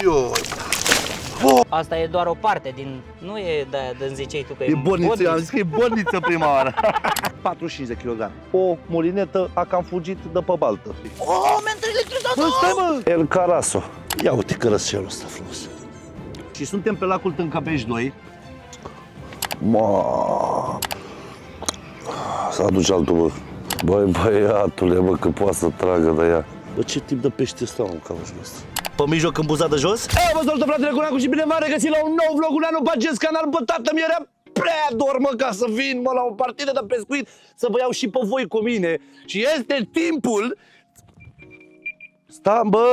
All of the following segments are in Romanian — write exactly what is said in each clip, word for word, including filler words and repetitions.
Ioi. Oh. Asta e doar o parte din... Nu e de de zicei tu că e... E borniță, am zis că e borniță prima oară. patruzeci și cinci de kg. O molinetă a cam fugit de pe baltă. Oh, mi-am trezit. El Caraso. Ia uite cărăselul ăsta frumos. Și suntem pe lacul Țâncăbești doi. Ma. Să aduci altul, bă. Băi, băiatule, bă, că poate să tragă de ea. Bă, ce tip de pește stau în capul ăsta? Pe mijloc în buza de jos? Ei, vă salută, fratele Conacu, și bine v-am regăsit la un nou vlog, un an, pe acest canal, bă, tata-mi era prea dor, mă, ca să vin, mă, la o partidă de pescuit, să vă iau și pe voi cu mine. Și este timpul... Stam, bă,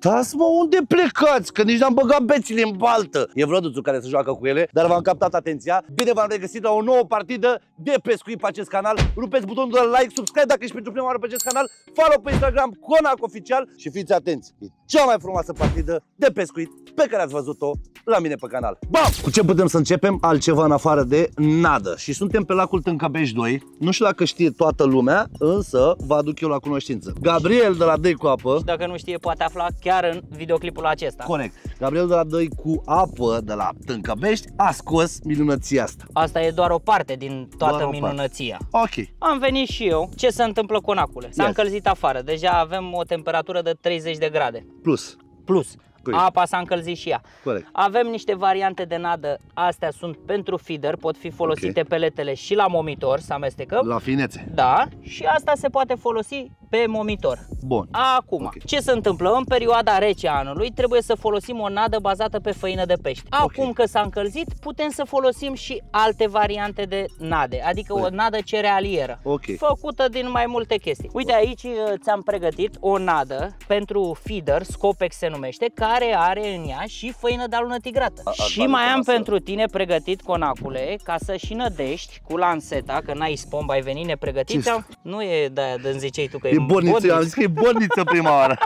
dați-mă unde plecați, că nici n-am băgat bețile în baltă. E Vlăduțul care se joacă cu ele, dar v-am captat atenția. Bine v-am regăsit la o nouă partidă de pescuit pe acest canal. Rupeți butonul de like, subscribe dacă ești pentru prima oară pe acest canal, follow pe Instagram, Conacu Oficial și fiți atenți. E cea mai frumoasă partidă de pescuit pe care ați văzut-o la mine pe canal. Bam! Cu ce putem să începem? Altceva în afară de nadă. Și suntem pe lacul Țâncăbești doi. Nu știu dacă știe toată lumea, însă vă aduc eu la cunoștință. Gabriel de la Dei cu apă. Dacă nu știe, poate afla chiar în videoclipul acesta. Corect. Gabriel de la Dei cu apă, de la Țâncăbești, a scos minunăția asta. Asta e doar o parte din toată minunăția. Ok. Am venit și eu. Ce se întâmplă, Conacule? S-a yes. încălzit afară. Deja avem o temperatură de treizeci de grade. Plus. Plus. Apa s-a încălzit și ea. Corect. Avem niște variante de nadă. Astea sunt pentru feeder. Pot fi folosite okay. peletele și la momitor. Să amestecăm. La finețe. Da. Și asta se poate folosi pe momitor. Bun. Acum, okay. ce se întâmplă? În perioada rece a anului trebuie să folosim o nadă bazată pe făină de pește. Acum okay. că s-a încălzit, putem să folosim și alte variante de nade. Adică okay. o nadă cerealieră. Okay. Făcută din mai multe chestii. Uite, aici ți-am pregătit o nadă pentru feeder. Scopex se numește. Care care are în ea și făină de alună tigrată. A, și mai am asta. Pentru tine pregătit, Conacule, ca să și nădești cu lanseta, că n-ai spomb, ai venit nepregătit. Nu e de aia de-mi zicei tu că e, e borniță, am zis că e borniță prima oară.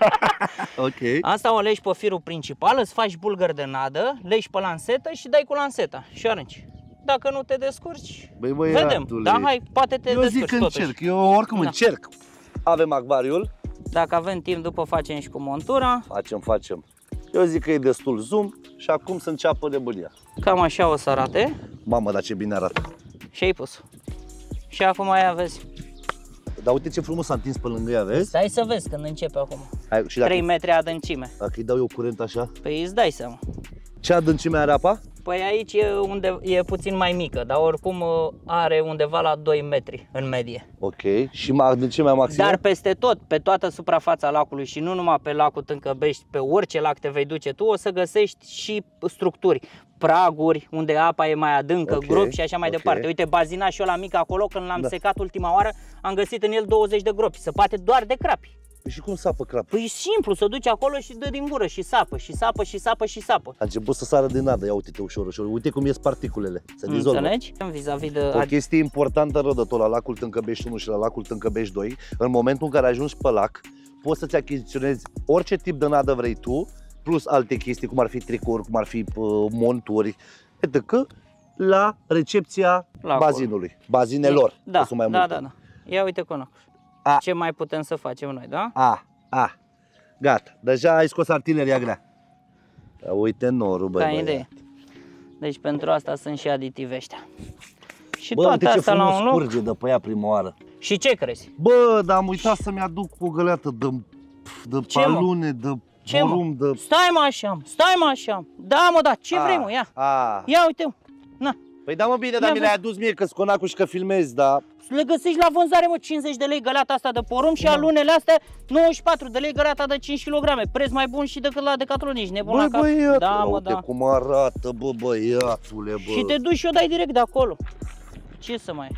Okay. Asta o legi pe firul principal, îți faci bulgări de nadă, legi pe lansetă și dai cu lanseta și arunci. Dacă nu te descurci, băi, băi, vedem. Adule. Da, hai, poate te eu descurci zic totuși. Încerc, eu oricum da. Încerc. Avem acvariul. Dacă avem timp, după facem și cu montura. Facem, facem. Eu zic că e destul zoom și acum să înceapă nebunia. Cam așa o să arate. Mamă, dar ce bine arată. Și ai pus. Și acum mai aveți. Dar uite ce frumos s-a întins pe lângă ea, vezi? Stai să vezi când începe acum. Hai, și dacă... trei metri adâncime. Dacă îi dau eu curent așa? Păi îți dai seama. Ce adâncime are apa? Păi aici e, unde, e puțin mai mică, dar oricum are undeva la doi metri în medie. Ok, și adâncimea maximă? Dar peste tot, pe toată suprafața lacului și nu numai pe lacul Țâncăbești, pe orice lac te vei duce tu, o să găsești și structuri, praguri, unde apa e mai adâncă, okay. gropi și așa mai okay. departe. Uite, bazinașul ăla mic acolo, când l-am da. secat ultima oară, am găsit în el douăzeci de gropi, se poate doar de crapi. Păi și cum sapă crapă? Păi simplu, se duce acolo și dă din gură și sapă, și sapă, și sapă, și sapă. A început să sară din nadă, ia uite-te ușor, ușor, uite cum ies particulele, se dizolvă. Înțelegi? Vis-a-vis de... O chestie importantă, rădător, la lacul Țâncăbești unu și la lacul Țâncăbești doi, în momentul în care ajungi pe lac, poți să-ți achiziționezi orice tip de nadă vrei tu, plus alte chestii, cum ar fi tricouri, cum ar fi monturi, et cetera, la recepția lacul. bazinului, bazinelor, da, că sunt mai multe. Da, da, da. Ia uite cu noi. A. Ce mai putem să facem noi, da? A, a, gata, deja ai scos artileria grea. Uite norul, băi, băi. Idee. Deci pentru asta sunt și aditive ăștia. Și bă, toate astea la un loc. Curge de pe ea prima oară. Și ce crezi? Bă, dar am uitat să-mi aduc o găleată de, de ce, palune, de ce, volum, de... Stai mă așa, stai mă așa. Da mă, da, ce a, vrei mă, ia. A. Ia uite-mă, na. Păi da mă bine, dar mi le-ai adus mie că-s Conacu și că filmezi, dar... Le găsești la vânzare, mă, cincizeci de lei găleata asta de porumb și alunele astea nouăzeci și patru de lei găleata de cinci kilograme. Preț mai bun și decât la Decathlon, ești nebun la cap. Băiatule, da, mă, da. cum arată, bă, băiatule, bă. Și te duci și o dai direct de acolo. Ce să mai...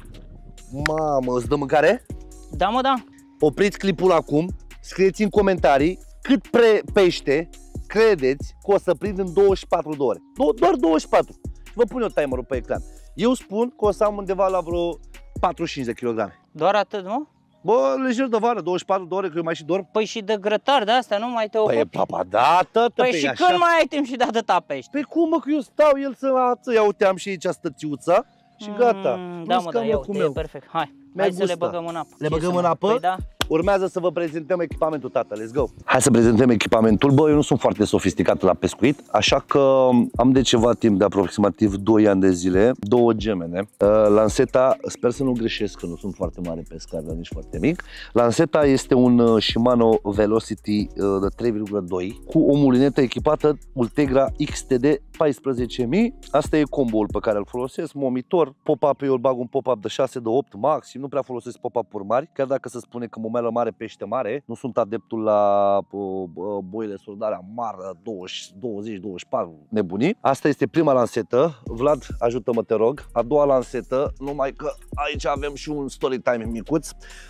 Mamă, îți dă mâncare? Da, mă, da. Opriți clipul acum, scrieți în comentarii cât pește credeți că o să prind în douăzeci și patru de ore. Do- doar douăzeci și patru. Vă pun eu timerul pe ecran. Eu spun că o să am undeva la vreo patruzeci și cinci de kilograme. Doar atât, nu? Bă, lejer de vară, douăzeci și patru de ore, că eu mai și dorm. Păi și de grătar de asta nu mai te ocupi. Păi e papadată, Păi pe și așa. Când mai ai timp și de atâta pești? Păi cum, mă, că eu stau, el să ață, ia uite, am și aici stățiuța și mm, gata. Da, mă, da, eu, e perfect. Hai, hai să le băgăm în apă. Le Ce băgăm în apă? Păi da. Urmează să vă prezentăm echipamentul, tata, let's go! Hai să prezentăm echipamentul. Bă, eu nu sunt foarte sofisticat la pescuit, așa că am de ceva timp, de aproximativ doi ani de zile, două gemene. Lanseta, sper să nu greșesc că nu sunt foarte mare pescar, dar nici foarte mic. Lanseta este un Shimano Velocity de trei virgulă doi cu o mulinetă echipată Ultegra X T D paisprezece mii. Asta e combo-ul pe care îl folosesc, monitor, pop-up, eu îl bag un pop-up de șase de opt maxim, nu prea folosesc pop-up-uri mari, chiar dacă se spune că momelă mare, pește mare, nu sunt adeptul la uh, boile surdarea mari, douăzeci, douăzeci, douăzeci și patru, nebunii. Asta este prima lansetă, Vlad, ajută-mă te rog, a doua lansetă, numai că aici avem și un story time micuț,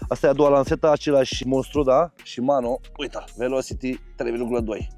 asta e a doua lansetă, același monstru, da, Shimano, uita, Velocity trei virgulă doi.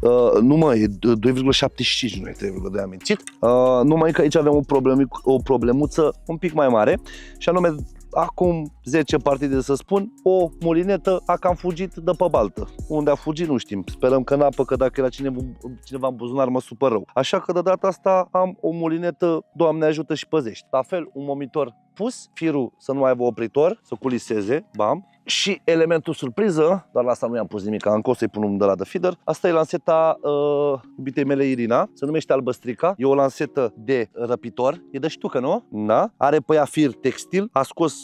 Uh, nu mă, e doi virgulă șaptezeci și cinci, nu e trei virgulă doi, am mințit. uh, Numai că aici avem o, problemi, o problemuță un pic mai mare. Și anume, acum zece partide să spun, o mulinetă a cam fugit de pe baltă. Unde a fugit nu știm, sperăm că în apă, că dacă era cineva, cineva în buzunar mă supăr rău. Așa că de data asta am o mulinetă, Doamne ajută și păzești. La fel, un momitor pus, firul să nu aibă opritor, să culiseze, bam. Și elementul surpriză, dar la asta nu i-am pus nimic, încă o să-i pun unul de la de feeder. Asta e lanseta uh, iubitei mele Irina, se numește Albăstrica, e o lansetă de răpitor, e de ștucă, nu? Da. Are pe ea fir textil, a scos,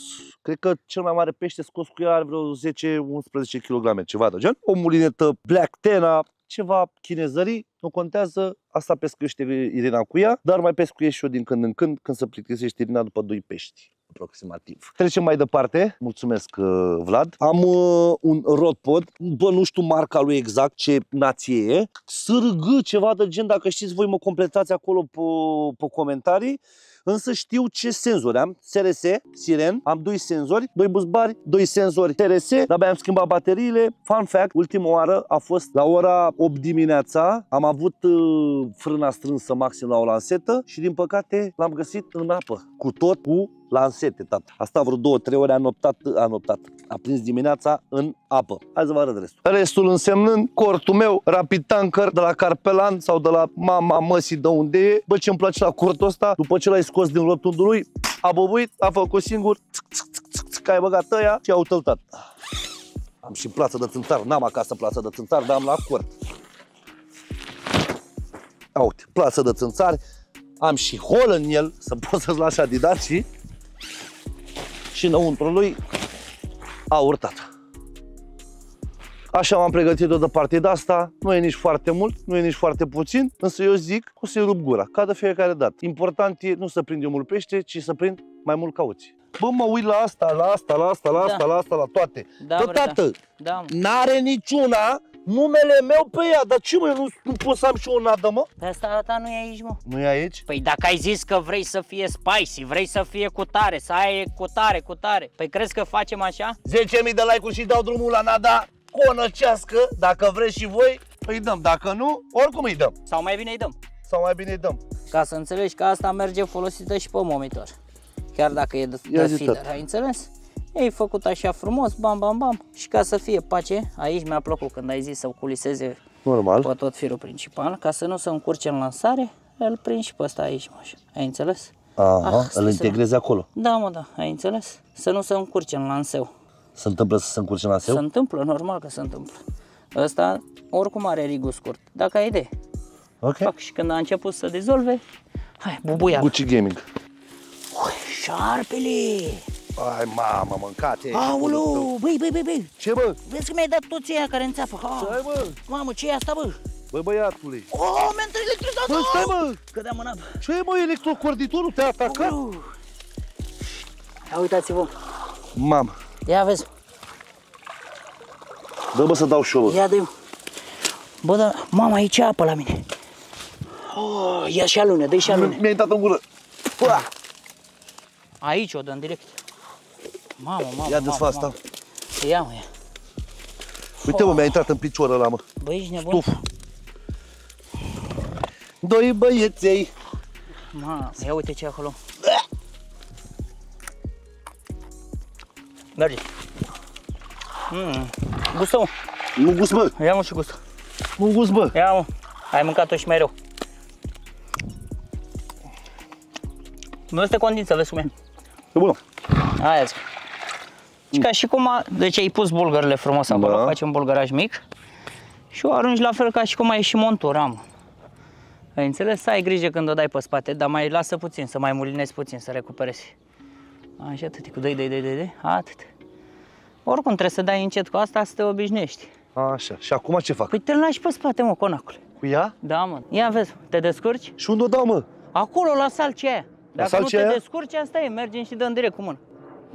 cred că cel mai mare pește scos cu ea are vreo zece unsprezece kilograme, ceva de gen. O mulinetă Black Tena, ceva chinezării, nu contează, asta pescuiește Irina cu ea, dar mai pescuiește și eu din când în când, când se plictisește Irina după doi pești. Aproximativ. Trecem mai departe. Mulțumesc, Vlad. Am uh, un rodpod. Bă, nu știu marca lui exact, ce nație e. Sârgă, ceva de gen, dacă știți voi mă completați acolo pe, pe comentarii. Însă știu ce senzori am. S R S, Siren, am doi senzori, doi buzbari, doi senzori S R S. De-abia am schimbat bateriile. Fun fact, ultima oară a fost la ora opt dimineața. Am avut uh, frâna strânsă maxim la o lansetă și din păcate l-am găsit în apă. Cu tot cu lansete, tata. A stat vreo două, trei ore, a noptat, a noptat. A prins dimineața în apă. Hai să vă arăt restul. Restul însemnând cortul meu, rapid tanker de la Carpelan sau de la mama măsii de unde e. Bă, ce-mi place la cortul ăsta, după ce l-ai scos din lotundul lui, a bobuit, a făcut singur, că ai băgat ăia și au tăltat. Am și plață de țânțar, n-am acasă plață de țânțar, dar am la cort. Uite, plață de țânțar, am și hol în el, să pot să-ți lași adidat și... Și înăuntru lui a urtat. Așa m-am pregătit-o de partida asta. Nu e nici foarte mult, nu e nici foarte puțin, însă eu zic că o să-i rup gura, ca de fiecare dată. Important e nu să prind eu mult pește, ci să prind mai mult cauți. Bă, mă uit la asta, la asta, la asta, la asta, da. La asta, la toate. Da, bă, tată, da. N-are niciuna numele meu pe ea, dar ce mă, eu nu, nu pot să am și o nadă, mă? Pe asta ta nu e aici, mă. Nu e aici? Păi dacă ai zis că vrei să fie spicy, vrei să fie cu tare, să ai cu tare, cu tare, păi crezi că facem așa? zece mii de like-uri și dau drumul la nada conăcească, dacă vreți și voi, îi dăm, dacă nu, oricum îi dăm. Sau mai bine îi dăm. Sau mai bine îi dăm. Ca să înțelegi că asta merge folosită și pe momitor, chiar dacă e de, de feeder, ai înțeles? Ei făcut așa frumos, bam, bam, bam. Și ca să fie pace, aici mi-a plăcut când ai zis să culiseze normal pe tot firul principal, ca să nu se încurce în lansare, îl prind și pe ăsta aici, mă, așa. Ai înțeles? Aha, ah, îl integrezi să... acolo. Da, mă, da, ai înțeles? Să nu se încurce în lanseu. Se întâmplă să se încurce în lanseu? Se întâmplă, normal că se întâmplă. Ăsta oricum are rigul scurt, dacă ai idee. Ok. Fac și când a început să dizolve, hai, bubuia. Gucci Gaming. Ui, șarpele! Ai, mamă, mâncate! Auleu, băi, băi, băi, băi! Ce, bă? Vezi că mi-ai dat toți ăia care înțeapă. Stai, bă! Mamă, ce e asta, bă? Băi, băiatule! Oh, mi-a electrocutat! Bă, stai, bă! Cădeam în apă. Ce e, mă, electrocorditorul? Te-a atacat? Ia uitați-vă! Mamă! Ia, vezi! Dă, bă, să dau și eu, bă! Ia, dă-i! Bă, dar, mamă, aici e apă la mine! Oh, ia și alune, dă-i și alune! Mi-a intrat în gură! Aici o dăm direct. Mamă, mamă, ia mamă, asta. Mamă. Ia, mă, ia. Uite, mă, mi-a intrat în picior ăla, mă. Bă, ești nebun? Stuf. Doi băieței. Mamă, ia uite ce acolo. Merge. Mm. Gustă-mă. Nu gust, bă. Ia, mă, și gust. Nu gust, bă. Ia, mă. Ai mâncat-o și mai rău. Nu este condință, vezi cum e. E bună. Aia zic. Deci ca și cum, a, deci ai pus bulgările frumos acolo, da. Faci un bulgăraj mic și o arunci la fel ca și cum ai și montura, mă. Ai înțeles? Să ai grijă când o dai pe spate, dar mai lasă puțin, să mai mulinezi puțin, să recuperezi. Așa, tăti, cu doi, doi, doi, doi, doi, atât. Oricum trebuie să dai încet cu asta, să te obișnuiești. Așa, și acum ce fac? Păi te lași pe spate, mă, conacule. Cu ea? Da, mă. Ia vezi, te descurci? Și unde o dau, mă? Acolo, la salcea aia. Dacă la nu te aia? descurci, asta e, mergem și dăm direct cu mână.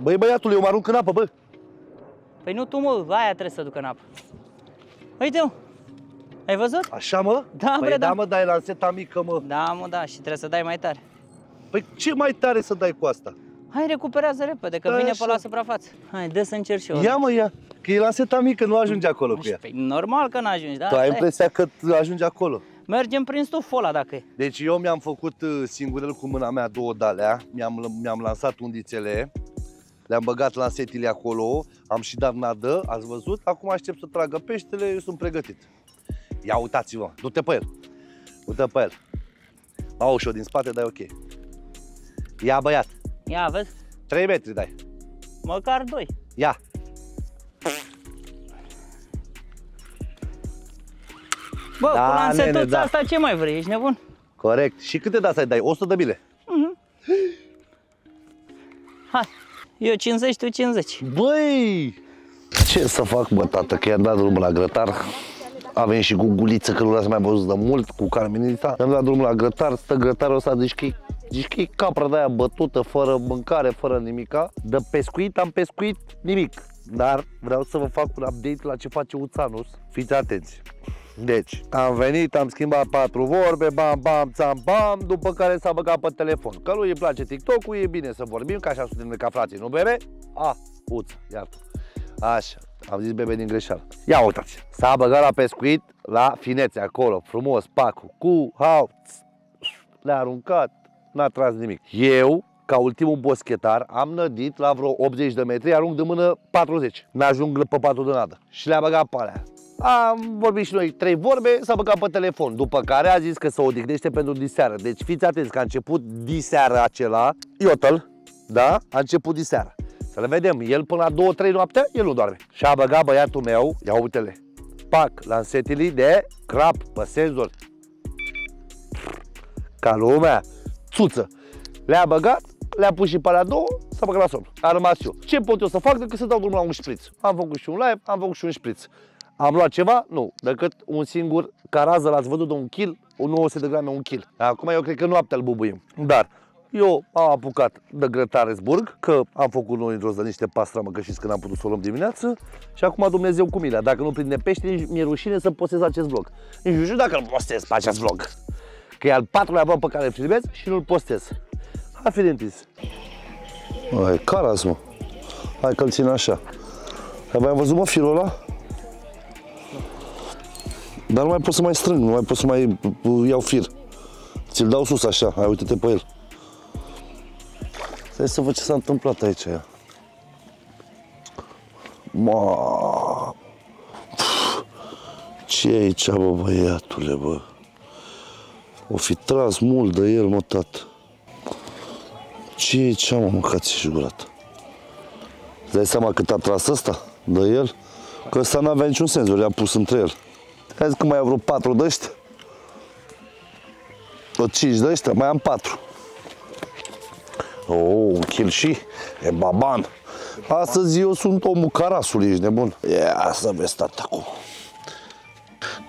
Băi, băiatul, eu mă arunc în apă, bă. Păi nu tu, mă, aia trebuie să duc în apă. Uite, mă. Ai văzut? Așa, mă? Da, păi, bre, da, da, mă, dar e lanseta mică, mă. Da, mă, da, și trebuie să dai mai tare. Păi ce mai tare să dai cu asta? Hai, recuperează repede, că da, vine așa pe la suprafață. Hai, dă să încerc și eu. Ia, mă, ia, că e lanseta mică, nu ajunge acolo așa, cu ea. Păi, normal că nu ajungi, da? Tu ai impresia că ajunge acolo. Mergem prin stuful ăla, dacă e. Deci eu mi-am făcut singurel cu mâna mea două dalea, mi-am mi-am lansat undițele, le-am băgat lansetile acolo, am și dat nadă, ați văzut? Acum aștept să tragă peștele, eu sunt pregătit. Ia uitați-vă, du-te pe el, du-te pe el. Au ușor din spate, dar e ok. Ia, băiat. Ia, vezi? trei metri dai. Măcar doi. Ia. Bă, da, cu lansetuța da. asta ce mai vrei? Ești nebun? Corect. Și câte de-asta dai? o sută de mile? Mhm. Hai. Eu cincizeci, tu cincizeci. Băi! Ce să fac, bă, tată, că i-am dat drumul la grătar. A venit și cu guliță, că nu l-ați mai văzut de mult, cu Carmenita. I-am dat drumul la grătar, stă grătarul ăsta, zici că-i că capra de-aia bătută, fără mâncare, fără nimica. De pescuit am pescuit nimic. Dar vreau să vă fac un update la ce face Uțanus. Fiți atenți. Deci, am venit, am schimbat patru vorbe, bam, bam, țam, bam, după care s-a băgat pe telefon. Că lui îi place TikTok-ul, e bine să vorbim, că așa suntem ca frații, nu bebe? A, Uță, iartă. Așa, am zis bebe din greșeală. Ia uitați, s-a băgat la pescuit, la finețe, acolo, frumos, pacul, cu, hau, le-a aruncat, n-a tras nimic. Eu, ca ultimul boschetar, am nădit la vreo optzeci de metri, arunc de mână patruzeci. N-ajung pe patul de nadă și le-a băgat pe alea. Am vorbit și noi trei vorbe, s-a băgat pe telefon, după care a zis că se odihnește pentru diseară. Deci fiți atenți că a început diseară acela, Iotăl, da? A început diseară. Să le vedem, el până la două trei noaptea, el nu doarme. Și a băgat băiatul meu, ia uite-le, pac, lansetili de crap pe senzor. Ca lumea, țuță. Le-a băgat, le-a pus și pe alea două, s-a băgat la somn. A rămas eu. Ce pot eu să fac decât să dau drumul la un șpriț? Am făcut și un live, am făcut și un șpriț. Am luat ceva? Nu, decât un singur carază, l-ați văzut de un kil, un nouă sute de grame, un kil. Acum eu cred că noaptea îl bubuim, dar eu am apucat de grătare zburg, că am făcut noi într-o zi niște pastramă, că știți că n-am putut să o luăm dimineață și acum Dumnezeu cu mila, dacă nu prinde pește, mi-e rușine să postez acest vlog. Nici nu știu dacă îl postez pe acest vlog, că e al patrulea vlog pe care îl filmez și nu-l postez. Hai fi dentis. Hai, caraz, mă. Hai că-l țin așa. Ai văzut, mă, firul ăla? Dar nu mai pot să mai strâng, nu mai pot să mai iau fir. Ți-l dau sus așa, hai uite-te pe el. Stai să văd ce s-a întâmplat aici. Ma, ce e aici, bă, băiatule, bă? O fi tras mult de el, mă, tată. Ce e aici, mă, mă, că ți-și gurat? Îți dai seama cât a tras ăsta de el? Că ăsta n-avea niciun sens, le-a pus între el. Hai zic că mai au vreo patru de ăștia. O cinci de ăștia, mai am patru. Oh, un kill și e baban. Astăzi eu sunt omul carasului, ești nebun. Ia să vezi, tata, acum.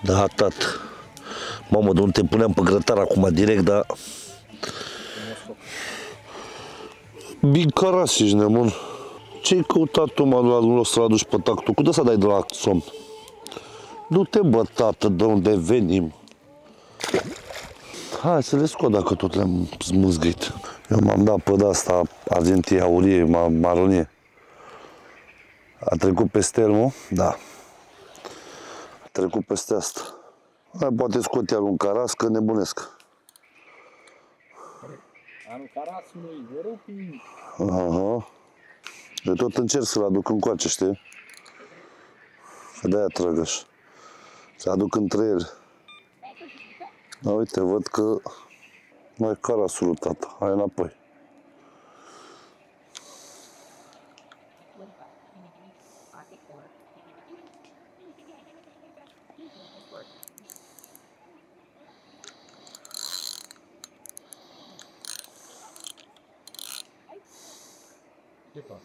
Da, tată. Mamă, de unde te puneam pe grătar acum direct, dar... Big caras, ești nebun. Ce-ai căutat tu, mă, la unul să-l aduci pe tactul? Cu de-asta dai de la somn? Du-te, bă, tată, de unde venim. Hai să le scot dacă tot le-am smâzgăit. Eu m-am dat pe de-asta argentie, aurie, maronie. A trecut peste el, mă? Da. A trecut peste asta. Hai, poate scot iar un caras, că nebunesc. Anul carasului, vorupii. Aha. Eu tot încerc să-l aduc încoace, știi? De-aia trăgăși. Se aduc între ele. Da, uite, văd că mai carasul, tata. Hai înapoi. pleca.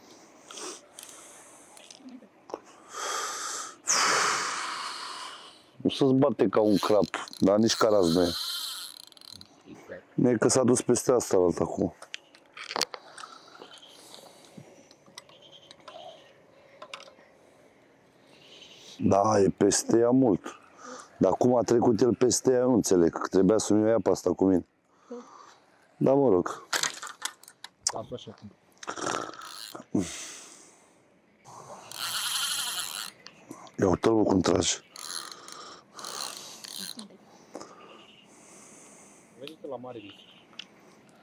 Nu să-ți bate ca un crap, dar nici caraz nu e. Nu e că s-a dus peste asta la altă acum. Da, e peste ea mult. Dar cum a trecut el peste ea, nu înțeleg. Că trebuia să-mi iau apa asta cu mine. Da, mă rog. Ia uite-l mă cum trage. A venit la mare lic.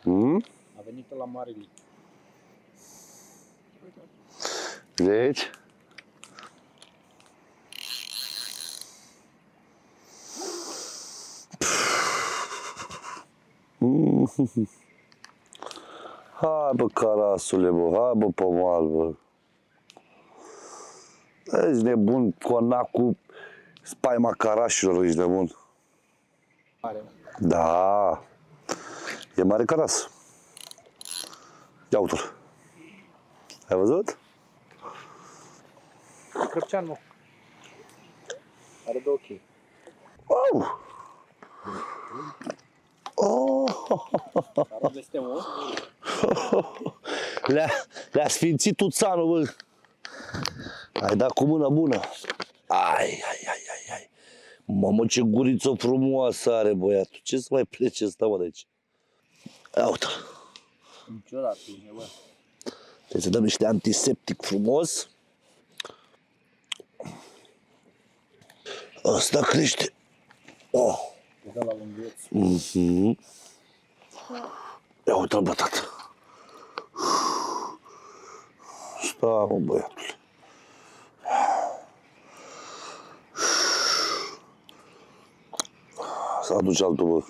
Hmm? A venit la mare lic. Deci? Hai bă, carasule, bă, hai bă, pomal, bă. Ești nebun, Conacu, spaima carașilor, ești nebun. Mare. Da, e mare caras. Ia uite-l. Ai văzut? Crăpcean, mă. Are două chei. Wow! Le-a le sfințit Uțanul, bă. Ai dat cu mâna bună. Ai, ai, ai, ai, ai. Mamă, ce guriță frumoasă are băiatul. Ce să mai plece ăsta, mă, de aici? Ia uite-l. Niciodată, bă. Trebuie să dăm niște antiseptic frumos. Asta crește. Oh. Da la lungheț. Mhm. Ia uite-l, bă, tată. Stai, mă, băiatule. Să aduce altul, bă.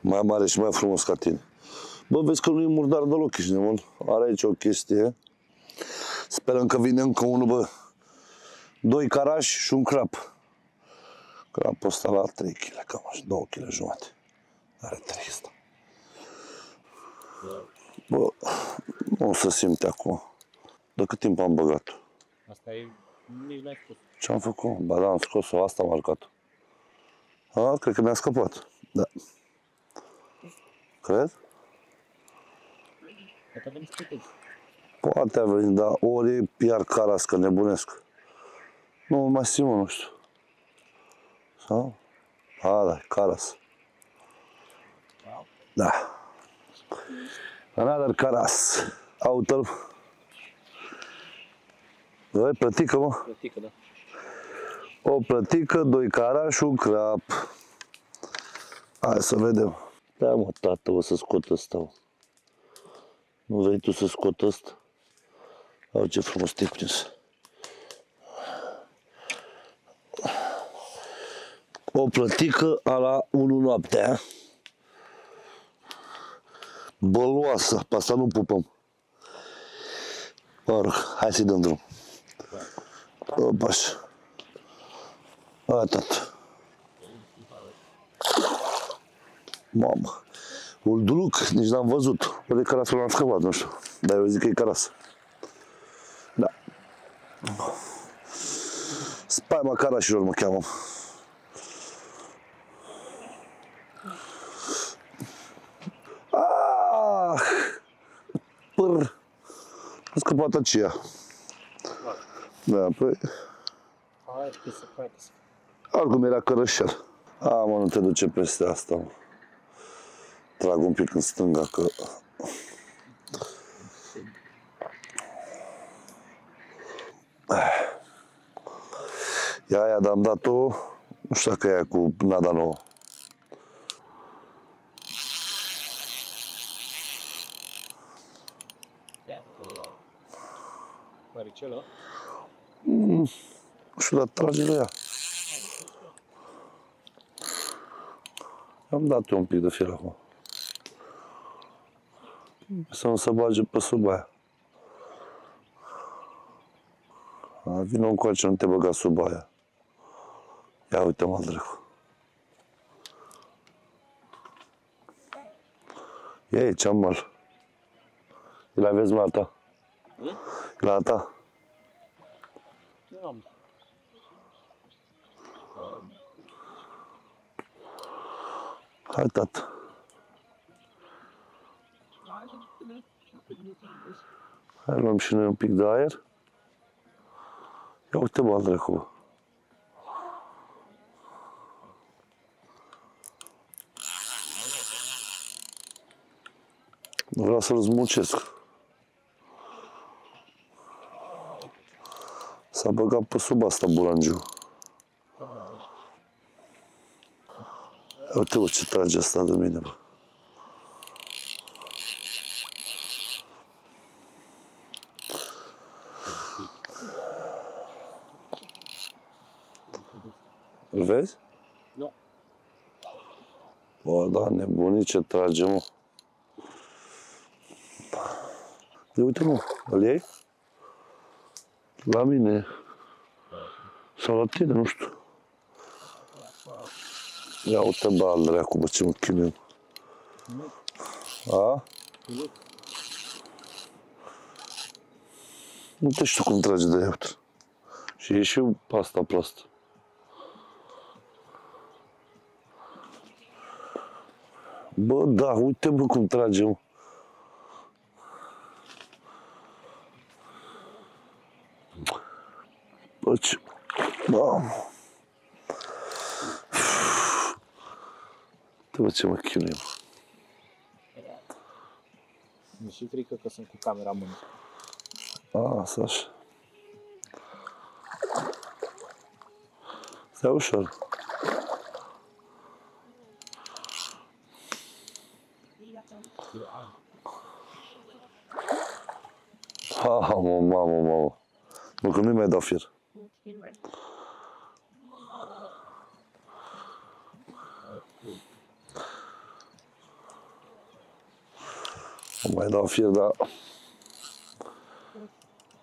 Mai mare și mai frumos ca tine. Bă, vezi că nu e murdar deloc, ești nebun. Are aici o chestie. Sperăm că vine încă unul, bă. Doi carași și un crap. Crapul ăsta la trei kilograme, cam așa, două kilograme jumătate. Are trei ăsta. Bă, nu o să simte acum. De cât timp am băgat-o? Asta e... nici n-ai scos. Ce-am făcut? Ba da, am scos-o, asta am arcat-o. A, cred că mi-a scăpat. Da. Cred? Poate a venit, dar ori e iar caras, că nebunesc. Nu, mai simt, nu știu. Sau? A, da, caras. Da. Another caras. Aută-l. Doi, plătică, mă. Plătică, da. O plătică, doi carași și un crap. Hai să vedem. Da, mă, tată, o să scot ăsta. Mă. Nu vrei tu să scot ăsta? Au, ce frumos te-ai prins. O plătică a la unu noaptea. Băloasă, pe asta nu pupăm. Mă rog, hai să-i dăm drum. Opa, așa. Atât. Mamă. Ulduluc, nici n-am văzut. Poate carasul l-am scăpat, nu știu. Dar eu zic că e caras. Da. Spaima carașilor mă cheamă. Ah! Pâr! A scăpat aceea. Da, păi... Hai, pisă, hai, pisă. Oricum era cărășel. A, mă, nu te duce peste asta, mă. Trag un pic în stânga, că... Ia aia, dar am dat-o... Nu știu dacă e aia cu nada nouă. Paricelă? Nu știu, dar trage de ea. Am dat-o un pic de fir acum. Să nu se bage pe sub aia. Vino încoace, nu te băga sub aia. Ia uite-mă, dracu. Ei, ce-am mal. Îl aveți, Marta. Hmm? La a ta. Am. Hai, tată. Hai, luăm și noi un pic de aer. Ia uite, mă, dracu. Vreau să-l zmucesc. S-a băgat pe sub asta bulangiu. Uite, bă, ce trage asta de mine, bă. Îl vezi? Da. Bă, da, nebunii, ce trage, mă. De uite, mă, îl iei? La mine. Sau la tine, nu știu. Ia uite, bă, al dracu, bă, ce mă chinuim. A? Nu te știu cum trage de iaut. Și e și pasta plastă. Bă, da, uite, bă, cum trage, mă. Bă, ce... Bă, uite, bă, ce mă chinuim. Mi-e și frică că sunt cu camera în mână. A, asta așa. Stai ușor. Ha, ha, mă, mamă, mamă. Mă, că nu-i mai dau fir. Mai dau fir, dar...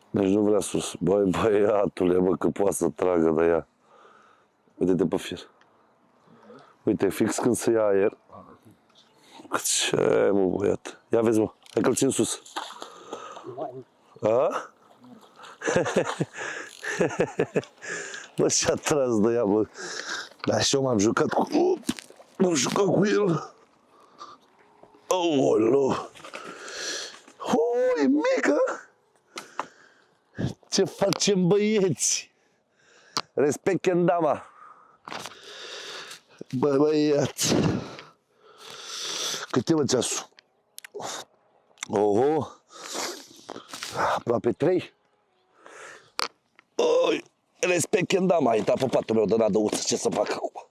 Deci nu vrea sus. Băi, băiatule, bă, că poate să tragă de ea. Uite-te pe fir. Uite, fix când se ia aer. Ce, mă, băiat. Ia vezi, mă. Hai că-l țin sus. A? Bă, ce-a tras de ea, bă. Dar și eu m-am jucat cu... M-am jucat cu el. Aoleu. E mică? Ce facem, băieți? Respect în dama. Bă, băieți. Cât e, mă, ceasul? Oho. Aproape trei. Oi, respect în dama. A intrat pe patul meu de nadăuță. Ce să fac acum?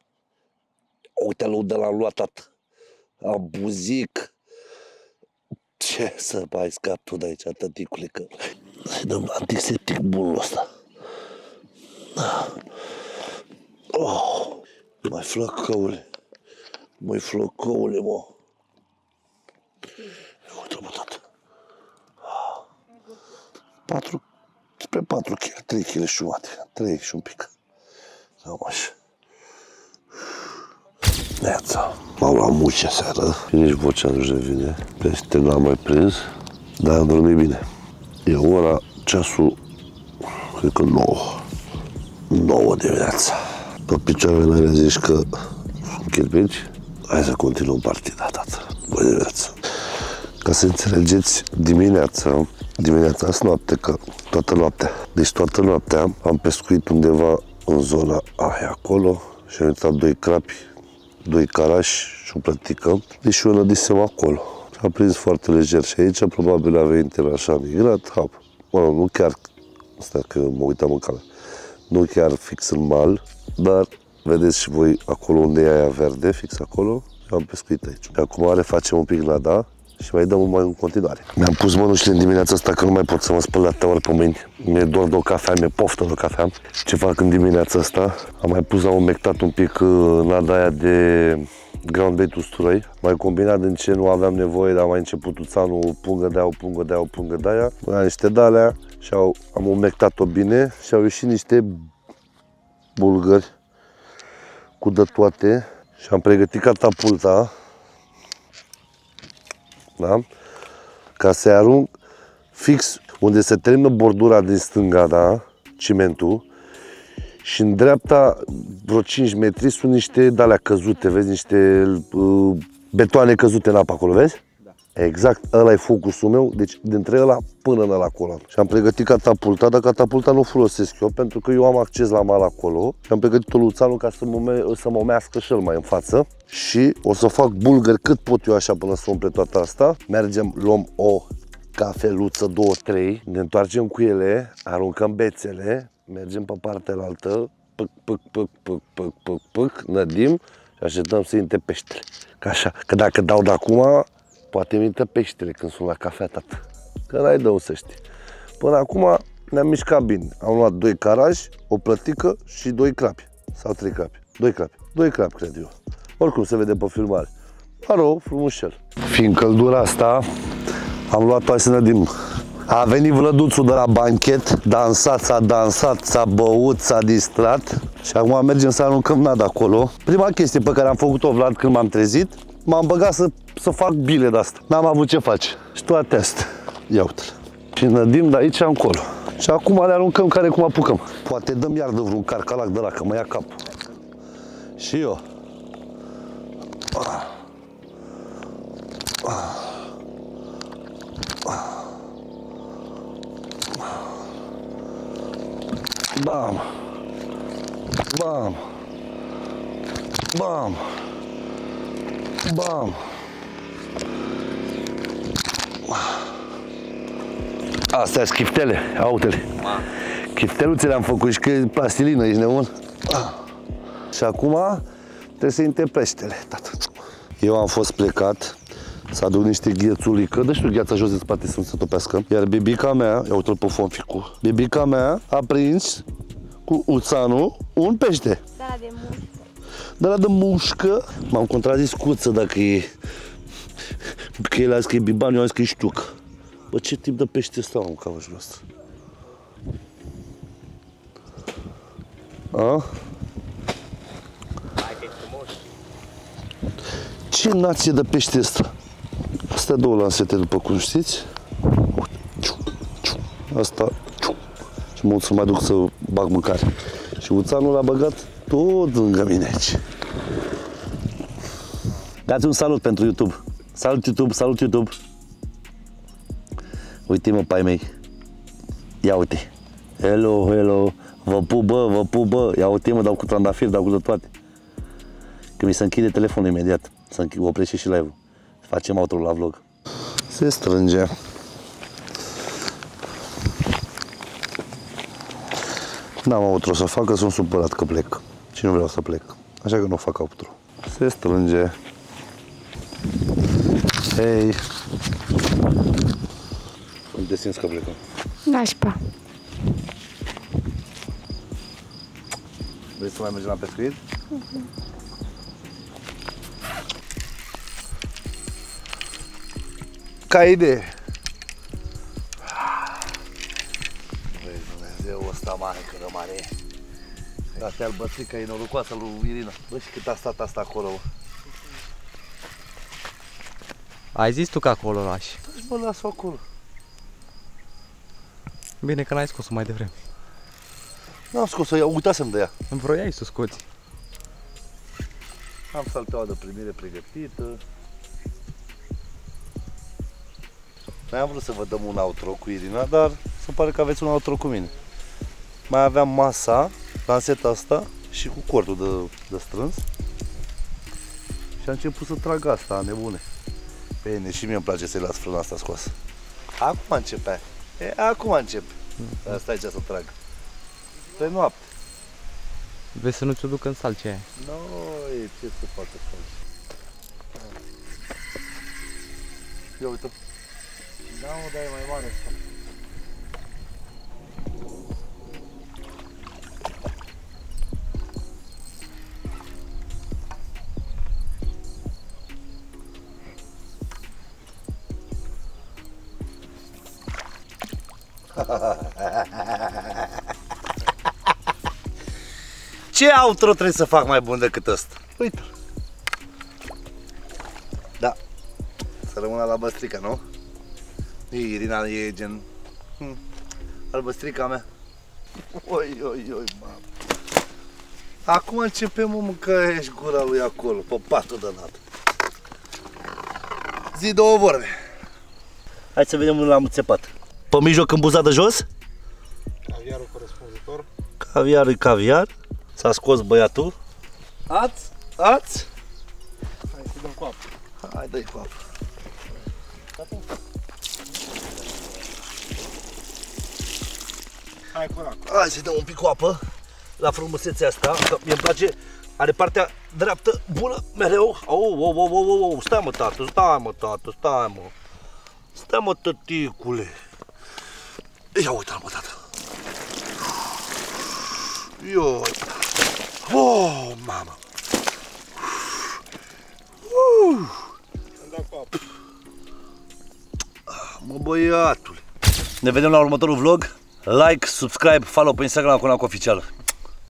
Uite-l de l-am luat, tată. Am buzic. Ce să mai scap tu de aici, tăticule, că... Hai, dăm antiseptic bunul ăsta. Oh, mai flăcăule. Mai flăcăule, mă. Uite-l, mă, tată. patru... Spre patru kg, trei kg și jumate. trei și un pic. Cam așa. Neața. M-au luat muce seara. Nici vocea nu-și revine. Peste n-am mai prins, dar am dormit bine. E ora, ceasul, cred că nouă. nouă dimineața. Pe picioarele mele zici că sunt chirpici. Hai să continuăm partida, tată. Bună dimineața. Ca să înțelegeți, dimineața, dimineața asta noapte, că toată noaptea. Deci toată noaptea am pescuit undeva în zona aia acolo și am intrat doi crapi, doi carași și o plătică, deși eu nădisem acolo. A prins foarte lejer și aici, probabil a venit el așa migrat, hap. Mă, nu chiar, stai că mă uitam în cameră, nu chiar fix în mal, dar vedeți și voi acolo unde e aia verde, fix acolo, am pescuit aici. Acum refacem un pic nada și mai dăm mai în continuare. Mi-am pus mănușile în dimineața asta că nu mai pot să mă spăl la trei ori pe mâini. Mi-e dor de o cafea, mi-e poftă de o cafea. Ce fac în dimineața asta? Am mai pus, am umectat un pic nada aia de ground bait usturoi. Mai combinat din ce nu aveam nevoie, dar am mai început uțanul, o pungă de aia, o pungă de aia, o pungă de aia. Mai am niște dalea și au, am umectat-o bine și au ieșit niște bulgări cu de toate. Și am pregătit catapulta. Da? Ca să-i arunc fix unde se termină bordura din stânga, da, cimentul, și în dreapta, vreo cinci metri, sunt niște de-alea căzute, vezi, niște uh, betoane căzute în apă acolo, vezi? Da. Exact, ăla e focusul meu, deci dintre ăla până în ăla acolo. Și am pregătit catapulta, dar catapulta nu o folosesc eu, pentru că eu am acces la mal acolo. Și am pregătit-o lui Uțanus ca să mă să omească și el mai în față. Și o să fac bulgări cât pot eu așa până să umple toată asta. Mergem, luăm o cafeluță, două, trei, ne întoarcem cu ele, aruncăm bețele. Mergem pe partea altă, pâc, pâc, pâc, pâc, pâc, pâc, pâc, nădim și așteptăm să intre peștele. Ca așa, că dacă dau de acum, poate mi intră peștele când sunt la cafea, tată. Că n-ai de să știi. Până acum ne-am mișcat bine. Am luat doi carași, o plătică și doi crapi. Sau trei crapi. Doi crapi. Doi crapi, cred eu. Oricum se vede pe filmare. Aro, frumușel. Fiind căldura asta, am luat-o să nădim. A venit Vlăduțul de la banchet, dansat, s-a dansat, s-a băut, s-a distrat și acum mergem să aruncăm nada acolo. Prima chestie pe care am făcut-o, Vlad, când m-am trezit, m-am băgat să, să fac bile de asta. N-am avut ce face. Și toate astea. Ia uite-l. Și nădim de aici încolo. Și acum le aruncăm care cum apucăm. Poate dăm iar de vreun carcalac de la că mă ia cap. Și eu. Ah. Ah. Ah. Bam! Bam! Bam! Bam! Astea sunt chiftele, aute-le. Chifteluțe le-am făcut și că e plastilină, ești nebun. Și acum trebuie să intre peștele. Eu am fost plecat să aduc niște ghețulică, dă știu gheața jos de spate să nu se topească. Iar bibica mea, ia uite-l pe fonficu, bibica mea a prins cu Uțanul un pește. Da, de mușcă. Da, de mușcă. M-am contrazis cuță dacă e... Că el a zis că e biban, eu am zis că e știuc. Bă, ce tip de pește stau în cavajul ăsta? A? Ce nație de pește ăsta? Astea două lansete, după cum știți. Asta. Și mă să mă duc să bag mâncare. Și Uțanul l-a băgat tot lângă mine aici. Dați un salut pentru YouTube. Salut YouTube, salut YouTube. Uite-mă, pai mei. Ia uite. Hello, hello. Vă pup, bă, vă pup, bă. Ia uite-mă, dau cu trandafir, dau cu toate. Că mi se închide telefonul imediat. Să oprește și live-ul. Facem outro-ul la vlog. Se strânge. N-am outro să fac, că sunt supărat că plec. Și nu vreau să plec. Așa că nu fac outro. Se strânge. Hei. Cum te simți că plecăm? Nașpa. Vrei să mai mergem la pescuit? Uh-huh. Ca idee. Vezi Dumnezeu ăsta mare, cât de mare e. Astea albățica e norocoasă lui Irina. Bă, și cât a stat asta acolo, bă. Ai zis tu că acolo lași. Păi, bă, las-o acolo. Bine că n-ai scos-o mai devreme. N-am scos-o, uitasem de ea. Îmi vroiai să scoți. Am salteaua de primire pregătită. Noi am vrut să vă dăm un outro cu Irina, dar se pare că aveți un outro cu mine. Mai aveam masa, lanseta asta și cu cordul de, de strâns. Și am început să trag asta, nebune. Bine, și mie îmi place să-i las frâna asta scoasă. Acum începe. E, acum încep. Dar stai aici să trag. Pe noapte. Vezi să nu ți-o duc în salcea aia. No, e ce se poate face. Ia uite. Da, mă, dar e mai mare asta. Ce outro trebuie să fac mai bun decât ăsta? Uite-l. Da. Să rămână la băstrică, nu? Irina e gen, Albăstrica mea. Oi, oi, oi, mamă. Acum începem, mă, că ești gura lui acolo, pe patul dănat. Zi două vorbe. Hai să vedem unde l-am țepat. Pe mijloc, în buza de jos? Caviarul corespunzător. Caviarul caviar. S-a scos băiatul. Ați? Ați? Hai să dăm cu apă. Hai, dă-i cu apă. Hai, Hai să-i dăm un pic cu apă. La frumusețea asta, că mi-e place. Are partea dreaptă bună mereu. Au, au, au, au, au, stai mă tatu, stai mă tatu, stai mă. Stai mă tăticule. Ia uita-l mă tatu. Ioi. Oh, mamă. Uh. Mă băiatule. Ne vedem la următorul vlog. Like, subscribe, follow pe Instagram la Conacu Oficial.